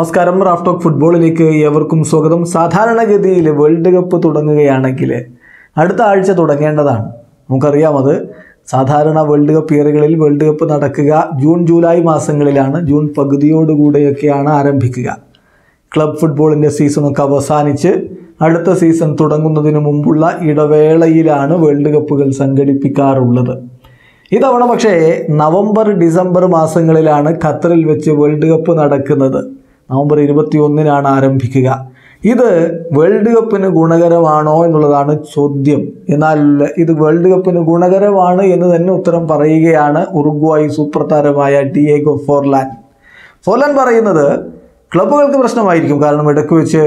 നമസ്കാരം, Raf talk ഫുട്ബോളിലേക്ക് ഏവർക്കും സ്വാഗതം. സാധാരണഗതിയിൽ വേൾഡ് കപ്പ് തുടങ്ങുകയാണെങ്കിൽ അടുത്ത ആഴ്ച തുടങ്ങേണ്ടതാണ്. നമുക്കറിയാം, അത് സാധാരണ വേൾഡ് കപ്പ് ഇയറുകളിൽ വേൾഡ് കപ്പ് നടക്കുക ജൂൺ ജൂലൈ മാസങ്ങളിലാണ്. ജൂൺ പകുതിയോടുകൂടെയൊക്കെയാണ് ആരംഭിക്കുക. ക്ലബ് ഫുട്ബോളിൻ്റെ സീസണൊക്കെ അവസാനിച്ച് അടുത്ത സീസൺ തുടങ്ങുന്നതിന് മുമ്പുള്ള ഇടവേളയിലാണ് വേൾഡ് കപ്പുകൾ സംഘടിപ്പിക്കാറുള്ളത്. ഇതവണ പക്ഷേ നവംബർ ഡിസംബർ മാസങ്ങളിലാണ് ഖത്തറിൽ വെച്ച് വേൾഡ് കപ്പ് നടക്കുന്നത്. നവംബർ 21-നാണ് ആരംഭിക്കുക. ഇത് വേൾഡ് കപ്പിന് ഗുണകരമാണോ എന്നുള്ളതാണ് ചോദ്യം. എന്നാൽ ഇത് വേൾഡ് കപ്പിന് ഗുണകരമാണ് എന്ന് തന്നെ ഉത്തരം പറയുകയാണ് ഉറുഗ്വായ് സൂപ്പർ താരമായ ഡിയേഗോ ഫോർലാൻ. പറയുന്നത് ക്ലബ്ബുകൾക്ക് പ്രശ്നമായിരിക്കും, കാരണം ഇടയ്ക്ക് വെച്ച്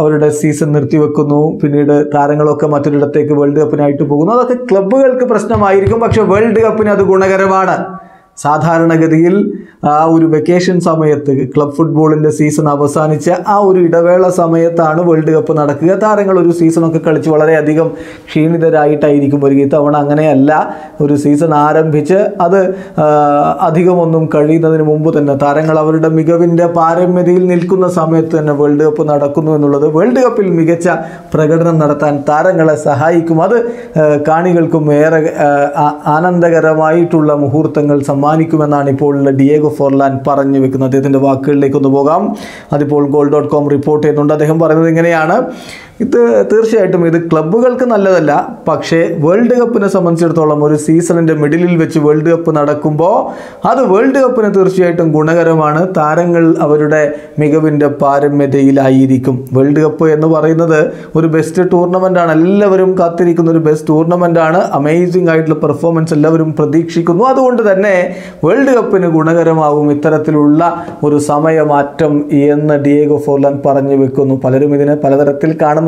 അവരുടെ സീസൺ നിർത്തിവെക്കുന്നു, പിന്നീട് താരങ്ങളൊക്കെ മറ്റൊരിടത്തേക്ക് വേൾഡ് കപ്പിനായിട്ട് പോകുന്നു. അതൊക്കെ ക്ലബ്ബുകൾക്ക് പ്രശ്നമായിരിക്കും, പക്ഷേ വേൾഡ് കപ്പിന് അത് ഗുണകരമാണ്. സാധാരണഗതിയിൽ ആ ഒരു വെക്കേഷൻ സമയത്ത്, ക്ലബ് ഫുട്ബോളിൻ്റെ സീസൺ അവസാനിച്ച ആ ഒരു ഇടവേള സമയത്താണ് വേൾഡ് കപ്പ് നടക്കുക. താരങ്ങൾ ഒരു സീസണൊക്കെ കളിച്ച് വളരെയധികം ക്ഷീണിതരായിട്ടായിരിക്കും വരിക. ഇത്തവണ അങ്ങനെയല്ല. ഒരു സീസൺ ആരംഭിച്ച് അത് അധികമൊന്നും കഴിയുന്നതിന് മുമ്പ് തന്നെ താരങ്ങൾ അവരുടെ മികവിൻ്റെ പാരമ്യതയിൽ നിൽക്കുന്ന സമയത്ത് തന്നെ വേൾഡ് കപ്പ് നടക്കുന്നു എന്നുള്ളത് വേൾഡ് കപ്പിൽ മികച്ച പ്രകടനം നടത്താൻ താരങ്ങളെ സഹായിക്കും. അത് കാണികൾക്കും ഏറെ ആനന്ദകരമായിട്ടുള്ള മുഹൂർത്തങ്ങൾ മാനിക്കുമെന്നാണ് ഇപ്പോൾ ഡിയേഗോ ഫോർലാൻ പറഞ്ഞു വെക്കുന്നത്. അദ്ദേഹത്തിൻ്റെ വാക്കുകളിലേക്ക് ഒന്ന് പോകാം. അതിപ്പോൾ goal.com റിപ്പോർട്ട് ചെയ്യുന്നുണ്ട്. അദ്ദേഹം പറയുന്നത് ഇങ്ങനെയാണ്: ഇത് തീർച്ചയായിട്ടും ഇത് ക്ലബ്ബുകൾക്ക് നല്ലതല്ല, പക്ഷേ വേൾഡ് കപ്പിനെ സംബന്ധിച്ചിടത്തോളം ഒരു സീസണിൻ്റെ മിഡിലിൽ വെച്ച് വേൾഡ് കപ്പ് നടക്കുമ്പോൾ അത് വേൾഡ് കപ്പിന് തീർച്ചയായിട്ടും ഗുണകരമാണ്. താരങ്ങൾ അവരുടെ മികവിൻ്റെ പാരമ്യതയിലായിരിക്കും. വേൾഡ് കപ്പ് എന്ന് പറയുന്നത് ഒരു ബെസ്റ്റ് ടൂർണമെൻ്റാണ്. എല്ലാവരും കാത്തിരിക്കുന്ന ഒരു ബെസ്റ്റ് ടൂർണമെൻ്റാണ്. അമേസിംഗ് ആയിട്ടുള്ള പെർഫോമൻസ് എല്ലാവരും പ്രതീക്ഷിക്കുന്നു. അതുകൊണ്ട് തന്നെ വേൾഡ് കപ്പിന് ഗുണകരമാവും ഇത്തരത്തിലുള്ള ഒരു സമയമാറ്റം എന്ന് ഡിയേഗോ ഫോർലാൻ പറഞ്ഞു വെക്കുന്നു. പലരും ഇതിനെ പലതരത്തിൽ കാണുന്നുണ്ട്.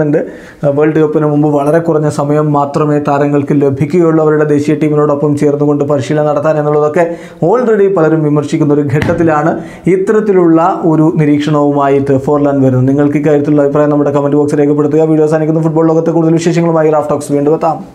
വേൾഡ് കപ്പിന് മുമ്പ് വളരെ കുറഞ്ഞ സമയം മാത്രമേ താരങ്ങൾക്ക് ലഭിക്കുകയുള്ളൂ അവരുടെ ദേശീയ ടീമിനോടൊപ്പം ചേർന്നുകൊണ്ട് പരിശീലനം നടത്താൻ എന്നുള്ളതൊക്കെ ഓൾറെഡി പലരും വിമർശിക്കുന്ന ഒരു ഘട്ടത്തിലാണ് ഇത്തരത്തിലുള്ള ഒരു നിരീക്ഷണവുമായിട്ട് ഫോർലാൻ വരുന്നത്. നിങ്ങൾക്ക് ഇക്കാര്യത്തിലുള്ള അഭിപ്രായം നമ്മുടെ കമൻറ്റ് ബോക്സിൽ രേഖപ്പെടുത്തുക. വീഡിയോ സാധിക്കുന്ന ഫുട്ബോൾ ലോകത്തെ കൂടുതൽ വിശേഷങ്ങളുമായി റാഫ് ടോക്സ് വീണ്ടും എത്താം.